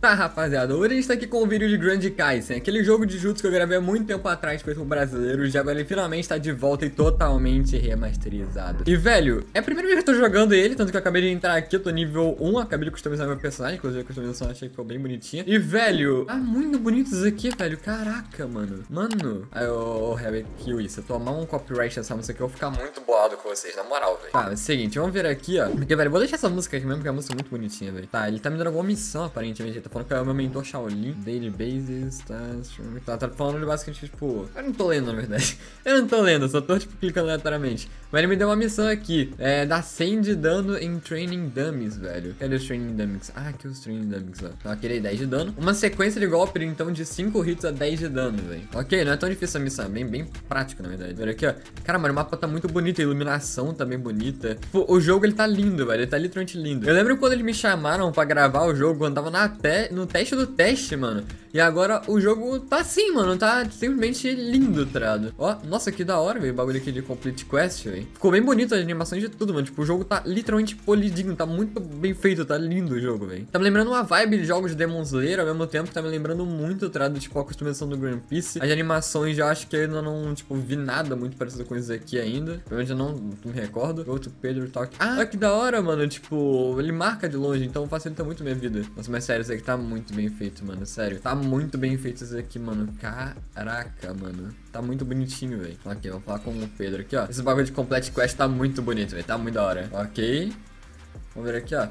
Tá, rapaziada, hoje a gente tá aqui com um vídeo de Grand Peace, aquele jogo de Jujutsu que eu gravei há muito tempo atrás feito com brasileiros, e agora ele finalmente tá de volta e totalmente remasterizado. E, velho, é a primeira vez que eu tô jogando ele, tanto que eu acabei de entrar aqui, eu tô nível 1, acabei de customizar meu personagem, inclusive a customização eu achei que ficou bem bonitinha. E, velho, tá muito bonito isso aqui, velho, caraca, mano. Mano, aí, ô, Herbert, que isso, se eu tomar um copyright dessa música aqui, eu vou ficar muito bolado com vocês, na moral, velho. Tá, é o seguinte, vamos vir aqui, ó, porque, velho, vou deixar essa música aqui mesmo, porque é uma música muito bonitinha, velho. Tá, ele tá me dando alguma missão, aparentemente, falando que é o meu mentor Shaolin Daily Basis, tá falando de basicamente, tipo, eu não tô lendo, na verdade. Eu não tô lendo, só tô, tipo, clicando aleatoriamente. Mas ele me deu uma missão aqui, dar 100 de dano em Training Dummies, velho. Cadê os Training Dummies? Ah, aqui os Training Dummies, ó. Então, aquele aí, 10 de dano. Uma sequência de golpe, então, de 5 hits a 10 de dano, velho. Ok, não é tão difícil a missão, é bem prático, na verdade. Olha aqui, ó. Cara, mano, o mapa tá muito bonito, a iluminação tá bem bonita. Tipo, o jogo, ele tá lindo, velho, ele tá literalmente lindo. Eu lembro quando eles me chamaram pra gravar o jogo, quando tava na no teste do teste, mano. E agora o jogo tá assim, mano. Tá simplesmente lindo, trado. Ó, nossa, que da hora, velho. O bagulho aqui de Complete Quest, velho. Ficou bem bonito as animações de tudo, mano. Tipo, o jogo tá literalmente polidinho. Tá muito bem feito. Tá lindo o jogo, velho. Tá me lembrando uma vibe de jogos de Demon Slayer ao mesmo tempo. Tá me lembrando muito, trado, tipo, a customização do Grand Peace. As animações, eu acho que eu ainda não, tipo, vi nada muito parecido com isso aqui ainda. Eu já não me recordo. Outro Pedro Talk. Ah, que da hora, mano. Tipo, ele marca de longe, então facilita muito minha vida. Nossa, mas sério, isso aqui tá muito bem feito, mano, sério. Tá muito bem feito isso aqui, mano. Caraca, mano. Tá muito bonitinho, velho. Ok, vamos falar com o Pedro aqui, ó. Esse bagulho de Complete Quest tá muito bonito, velho. Tá muito da hora. Ok. Vamos ver aqui, ó.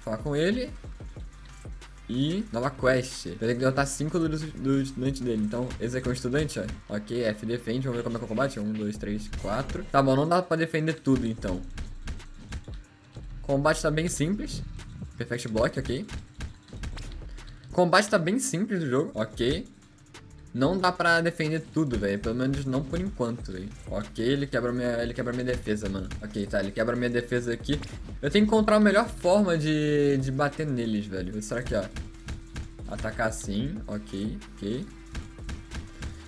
Falar com ele. E nova quest. Eu tenho que derrotar 5 do estudante dele. Então, esse aqui é um estudante, ó. Ok, F defende. Vamos ver como é que eu combate. 1, 2, 3, 4. Tá bom, não dá pra defender tudo, então. O combate tá bem simples. Perfect block, ok. Combate tá bem simples do jogo, ok. Não dá pra defender tudo, velho. Pelo menos não por enquanto, velho. Ok, ele quebra minha defesa, mano. Ok, tá, ele quebra minha defesa aqui. Eu tenho que encontrar a melhor forma de bater neles, velho. Será que, ó, atacar assim, ok, ok.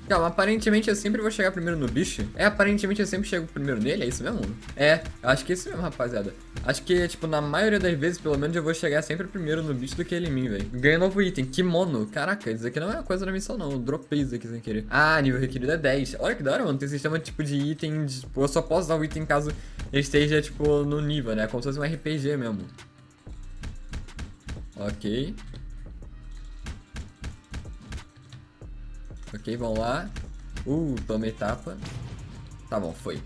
Calma, aparentemente eu sempre vou chegar primeiro no bicho. É, aparentemente eu sempre chego primeiro nele, é isso mesmo? É, eu acho que é isso mesmo, rapaziada. Acho que, tipo, na maioria das vezes, pelo menos, eu vou chegar sempre primeiro no bicho do que ele em mim, velho. Ganhei um novo item, kimono. Caraca, isso aqui não é uma coisa da missão, não. Eu dropei isso aqui sem querer. Ah, nível requerido é 10. Olha que da hora, mano. Tem sistema, tipo, de item, tipo, eu só posso usar o item caso ele esteja, tipo, no nível, né? Como se fosse um RPG mesmo. Ok. Ok, vamos lá. Tomei etapa. Tá bom, foi.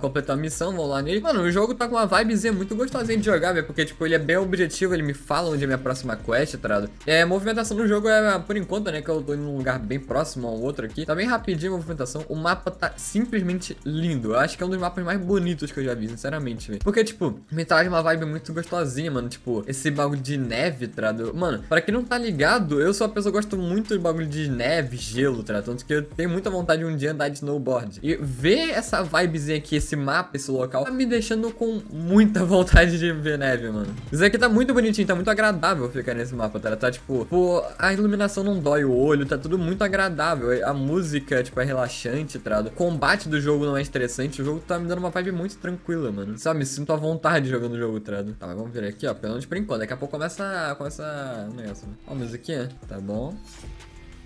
Completar a missão, vamos lá nele. Mano, o jogo tá com uma vibezinha muito gostosinha de jogar, velho. Porque, tipo, ele é bem objetivo, ele me fala onde é minha próxima quest, trado. É, a movimentação do jogo é, por enquanto, né, que eu tô em um lugar bem próximo ao outro aqui. Tá bem rapidinho a movimentação. O mapa tá simplesmente lindo. Eu acho que é um dos mapas mais bonitos que eu já vi, sinceramente, velho. Porque, tipo, me traz uma vibe muito gostosinha, mano. Tipo, esse bagulho de neve, trado. Mano, pra quem não tá ligado, eu sou uma pessoa que gosto muito de bagulho de neve, gelo, trado. Tanto que eu tenho muita vontade de um dia andar de snowboard. E ver essa vibezinha aqui, esse mapa, esse local, tá me deixando com muita vontade de ver neve, mano. Isso aqui tá muito bonitinho, tá muito agradável ficar nesse mapa, tá tipo, pô, a iluminação não dói o olho, tá tudo muito agradável. A música, tipo, é relaxante, trado. O combate do jogo não é estressante, o jogo tá me dando uma vibe muito tranquila, mano. Sabe, me sinto à vontade jogando o jogo, trado. Tá, mas vamos ver aqui, ó, pelo menos por enquanto, daqui a pouco começa o negócio. Ó, a musiquinha, tá bom.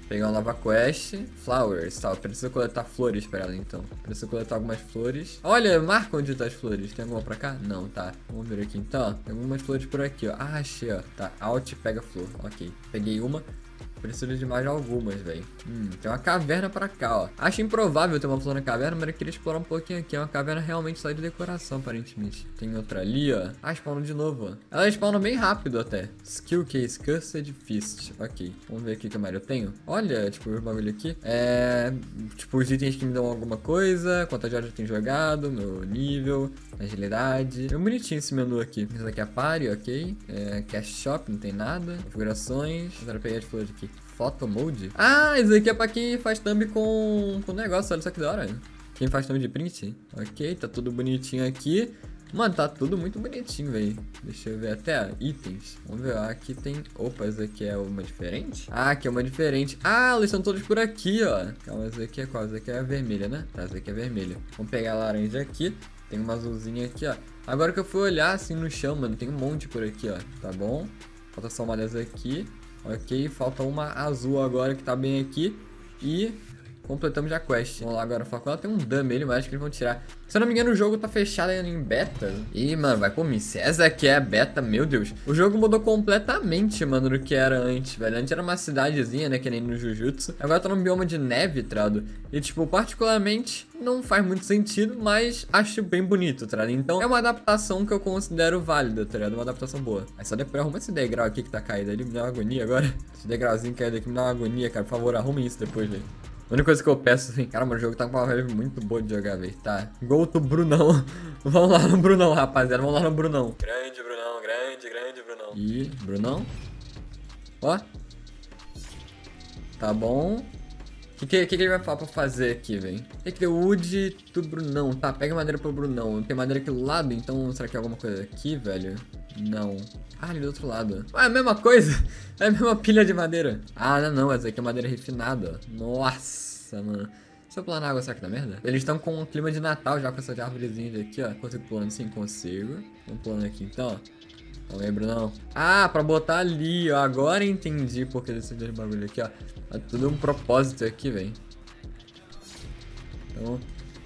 Pegar uma nova quest. Flowers, tá. Eu preciso coletar flores pra ela, então. Preciso coletar algumas flores. Olha, marca onde tá as flores. Tem alguma pra cá? Não, tá. Vamos ver aqui, então, ó. Tem algumas flores por aqui, ó. Ah, achei, ó. Tá, alt, pega flor. Ok. Peguei uma. Preciso de mais algumas, velho. Tem uma caverna pra cá, ó. Acho improvável ter uma flor na caverna, mas eu queria explorar um pouquinho aqui. É uma caverna realmente só de decoração, aparentemente. Tem outra ali, ó. Ah, spawnam de novo, ó. Ela spawna bem rápido até. Skill case, Cursed Fist. Ok. Vamos ver aqui o que mais eu tenho. Olha, tipo, o bagulho aqui. Tipo, os itens que me dão alguma coisa. Quantas horas eu tenho jogado. Meu nível. Agilidade. É bonitinho esse menu aqui. Isso aqui é a party, ok. Cash shop, não tem nada. Configurações. Agora eu peguei as flores aqui. Photo mode? Ah, isso aqui é pra quem faz thumb com negócio, olha só que da hora. Quem faz thumb de print? Ok, tá tudo bonitinho aqui. Mano, tá tudo muito bonitinho, velho. Deixa eu ver até, ó, itens. Vamos ver, ó, aqui tem... Opa, essa aqui é uma diferente? Ah, aqui é uma diferente. Ah, eles estão todos por aqui, ó. Calma, essa aqui é qual? Essa aqui é a vermelha, né? Tá, essa aqui é vermelha. Vamos pegar a laranja aqui. Tem uma azulzinha aqui, ó. Agora que eu fui olhar, assim, no chão, mano, tem um monte por aqui, ó. Tá bom? Falta só uma dessas aqui. Ok, falta uma azul agora que tá bem aqui. E completamos a quest. Vamos lá agora, falar com ela. Tem um dummy, ele acho que eles vão tirar. Se eu não me engano, o jogo tá fechado ainda em beta. Ih, mano, vai comigo. Essa aqui é a beta, meu Deus. O jogo mudou completamente, mano, do que era antes, velho. Antes era uma cidadezinha, né, que nem no Jujutsu. Agora tá num bioma de neve, trado. E, tipo, particularmente, não faz muito sentido, mas acho bem bonito, trado. Então, é uma adaptação que eu considero válida, trado. Uma adaptação boa. Aí só depois arruma esse degrau aqui que tá caído ali. Me dá uma agonia agora. Esse degrauzinho caído aqui me dá uma agonia, cara. Por favor, arrumem isso depois, velho. A única coisa que eu peço, assim, cara, mano, o jogo tá com uma vibe muito boa de jogar, velho, tá? Gol do Brunão. Vamos lá no Brunão, rapaziada, vamos lá no Brunão. Grande, Brunão, grande, grande, Brunão. Ih, Brunão. Ó. Tá bom. O que ele vai falar pra fazer aqui, velho? Tem que ter o Wood do Brunão. Tá, pega madeira pro Brunão. Tem madeira aqui do lado, então será que é alguma coisa aqui, velho? Não. Ah, ali do outro lado. Ah, é a mesma coisa. É a mesma pilha de madeira. Ah, não, essa aqui é madeira refinada. Nossa, mano. Se eu pular na água, será que dá merda? Eles estão com um clima de Natal já com essas árvorezinhas aqui, ó. Consigo pulando? Sim, consigo. Vamos pulando aqui, então, ó. Não lembro, não. Ah, pra botar ali, ó. Agora entendi porque desse bagulho aqui, ó. Tá tudo um propósito aqui, velho. Então,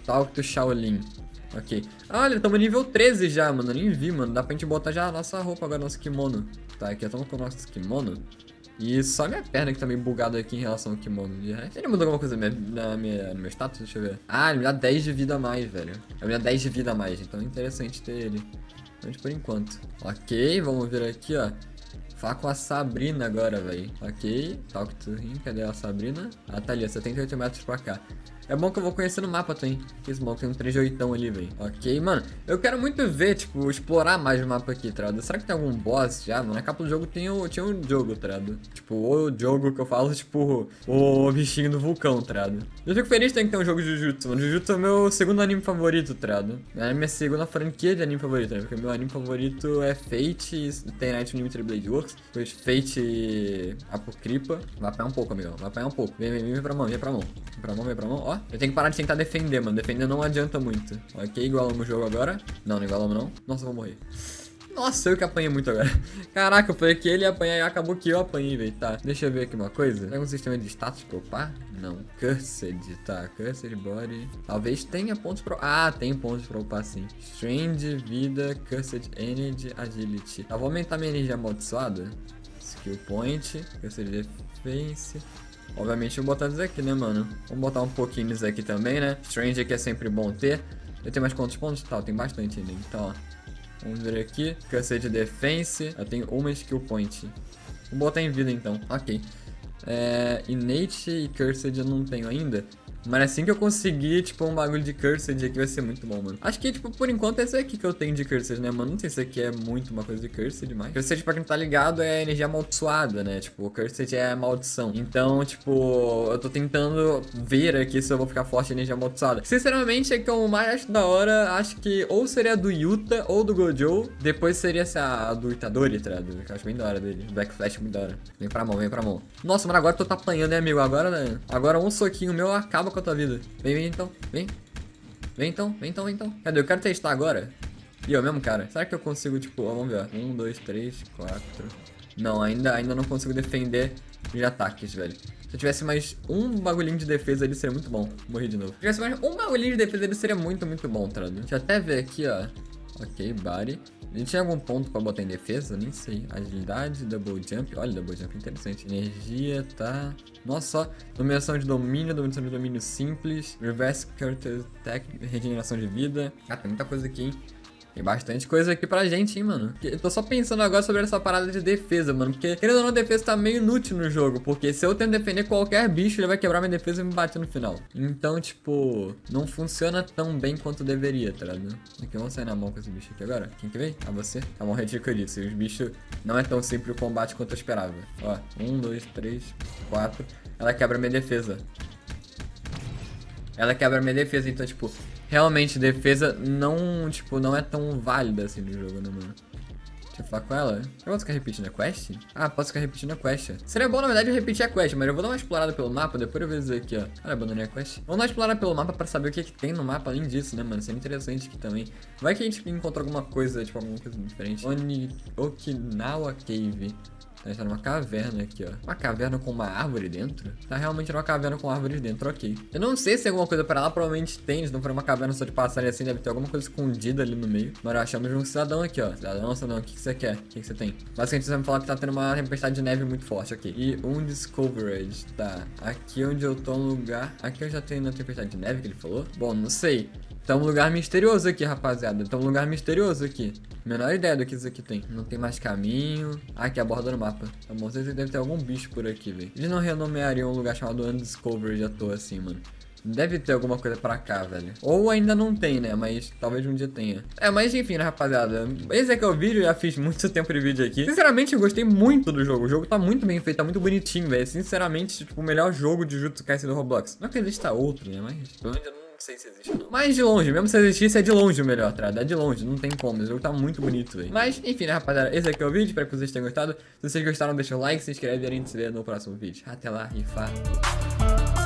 talk to Shaolin. Ok. Olha, estamos nível 13 já, mano. Eu nem vi, mano. Dá pra gente botar já a nossa roupa agora, nosso kimono. Tá, aqui estamos com o nosso kimono. E só minha perna que tá meio bugada aqui em relação ao kimono. Ele mudou alguma coisa no meu status? Deixa eu ver. Ah, ele me dá 10 de vida a mais, velho. Ele me dá 10 de vida a mais, então é interessante ter ele. Mas por enquanto. Ok, vamos ver aqui, ó. Falar com a Sabrina agora, velho. Ok, talk to him. Cadê a Sabrina? Ah, tá ali, ó, 78 metros pra cá. É bom que eu vou conhecer no mapa também. Esse mapa tem um 3/8 ali, velho. Ok, mano. Eu quero muito ver, tipo, explorar mais o mapa aqui, trado. Será que tem algum boss já? Mano, na capa do jogo tinha um jogo, trado. Tipo, o jogo que eu falo, tipo, o bichinho do vulcão, trado. Eu fico feliz que tem que ter um jogo de Jujutsu, mano. Jujutsu é o meu segundo anime favorito, trado. É a minha segunda franquia de anime favorito, né? Porque meu anime favorito é Fate Night Unlimited Blade Works. Depois Fate e Apocripa. Vai apanhar um pouco, amigão. Vai apanhar um pouco. Vem pra mão, vem pra mão. Vem pra mão, vem pra mão. Ó. Eu tenho que parar de tentar defender, mano. Defender não adianta muito. Ok, igualamos o jogo agora. Não, não igualamos não. Nossa, eu vou morrer. Nossa, eu que apanhei muito agora. Caraca, foi que ele ia apanhar e acabou que eu apanhei, velho. Tá, deixa eu ver aqui uma coisa. Tem algum sistema de status pra upar? Não. Cursed, tá. Cursed body. Talvez tenha pontos pra... Ah, tem pontos pra upar sim. Strength, vida, Cursed energy, agility. Tá, vou aumentar minha energia amaldiçoada. Skill point, Cursed defense... Obviamente eu vou botar isso aqui, né, mano? Vamos botar um pouquinho nisso aqui também, né? Strange aqui é sempre bom ter. Eu tenho mais quantos pontos? Tá, eu tenho bastante ainda. Então, ó. Vamos ver aqui. Cansei de defense. Eu tenho uma skill point. Vou botar em vida, então. Ok. Innate e Cursed eu não tenho ainda. Mas assim que eu conseguir, tipo, um bagulho de Cursed aqui vai ser muito bom, mano. Acho que, tipo, por enquanto é esse aqui que eu tenho de Cursed, né, mano? Não sei se aqui é muito uma coisa de Cursed, mas... Cursed, pra quem não tá ligado, é energia amaldiçoada, né? Tipo, Cursed é maldição. Então, tipo, eu tô tentando ver aqui se eu vou ficar forte em energia amaldiçoada. Sinceramente, é que eu mais acho da hora, acho que ou seria a do Yuta ou do Gojo. Depois seria essa do Itadori, tá? Que eu acho bem da hora dele. Black Flash, muito da hora. Vem pra mão, vem pra mão. Nossa, mano, agora eu tô tá apanhando, né, amigo? Agora, né? Agora um soquinho meu acaba com a tua vida. Vem, vem então. Vem. Vem então, vem então, vem então. Cadê? Eu quero testar agora. E eu mesmo, cara. Será que eu consigo, tipo, ó, vamos ver, ó. 1, 2, 3, 4. Não, ainda não consigo defender de ataques, velho. Se eu tivesse mais um bagulhinho de defesa, ele seria muito bom. Morri de novo. Se eu tivesse mais um bagulhinho de defesa, ele seria muito, muito bom, trado. Deixa eu até ver aqui, ó. Ok, body. A gente tinha algum ponto pra botar em defesa? Nem sei. Agilidade, double jump. Olha, double jump interessante. Energia, tá. Nossa, nomeação de domínio, dominação de domínio simples. Reverse character attack, regeneração de vida. Ah, tem muita coisa aqui, hein. Tem bastante coisa aqui pra gente, hein, mano. Eu tô só pensando agora sobre essa parada de defesa, mano. Porque, querendo ou não, a defesa tá meio inútil no jogo. Porque se eu tento defender qualquer bicho, ele vai quebrar minha defesa e me bater no final. Então, tipo, não funciona tão bem quanto deveria, tá ligado? Aqui, vamos sair na mão com esse bicho aqui agora. Quem que veio? Ah, você. Tá bom, ridiculíssimo. Os bichos não é tão simples o combate quanto eu esperava. Ó, 1, 2, 3, 4. Ela quebra minha defesa. Ela quebra minha defesa, então, tipo... Realmente, defesa não, tipo, não é tão válida assim no jogo, né, mano? Deixa eu falar com ela. Eu posso ficar repetindo a quest? Ah, posso ficar repetindo a quest. Seria bom, na verdade, eu repetir a quest, mas eu vou dar uma explorada pelo mapa, depois eu vejo isso aqui, ó. Olha, abandonei a quest. Vamos dar uma explorada pelo mapa pra saber o que é que tem no mapa além disso, né, mano? Isso é interessante aqui também. Vai que a gente encontra alguma coisa, tipo, alguma coisa diferente. Oni Okinawa Cave. A gente tá numa caverna aqui, ó. Uma caverna com uma árvore dentro? Tá realmente numa caverna com árvore dentro, ok. Eu não sei se tem alguma coisa pra lá, provavelmente tem. Se não for uma caverna só de passagem assim, deve ter alguma coisa escondida ali no meio. Agora achamos um cidadão aqui, ó. Cidadão, o que que você quer? O que que você tem? Basicamente, você vai me falar que tá tendo uma tempestade de neve muito forte, ok. E um Discovery, tá. Aqui onde eu tô, um lugar... Aqui eu já tenho na tempestade de neve que ele falou? Bom, não sei. Tá um lugar misterioso aqui, rapaziada. Tá um lugar misterioso aqui. Menor ideia do que isso aqui tem. Não tem mais caminho. Aqui, a borda do mapa. Tá bom, não sei se deve ter algum bicho por aqui, velho. Eles não renomeariam um lugar chamado Undiscovered à toa assim, mano. Deve ter alguma coisa pra cá, velho. Ou ainda não tem, né? Mas talvez um dia tenha. É, mas enfim, né, rapaziada? Esse aqui é o vídeo. Já fiz muito tempo de vídeo aqui. Sinceramente, eu gostei muito do jogo. O jogo tá muito bem feito, tá muito bonitinho, velho. Sinceramente, tipo, o melhor jogo de Jujutsu Kaisen do Roblox. Não que exista outro, né? Mas pelo menos eu não sei se existe ou não. Mas de longe, mesmo se existisse, é de longe o melhor, tá? É de longe, não tem como. O jogo tá muito bonito, velho. Mas, enfim, né, rapaziada? Esse aqui é o vídeo. Espero que vocês tenham gostado. Se vocês gostaram, deixa o like, se inscreve e a gente se vê no próximo vídeo. Até lá e falou.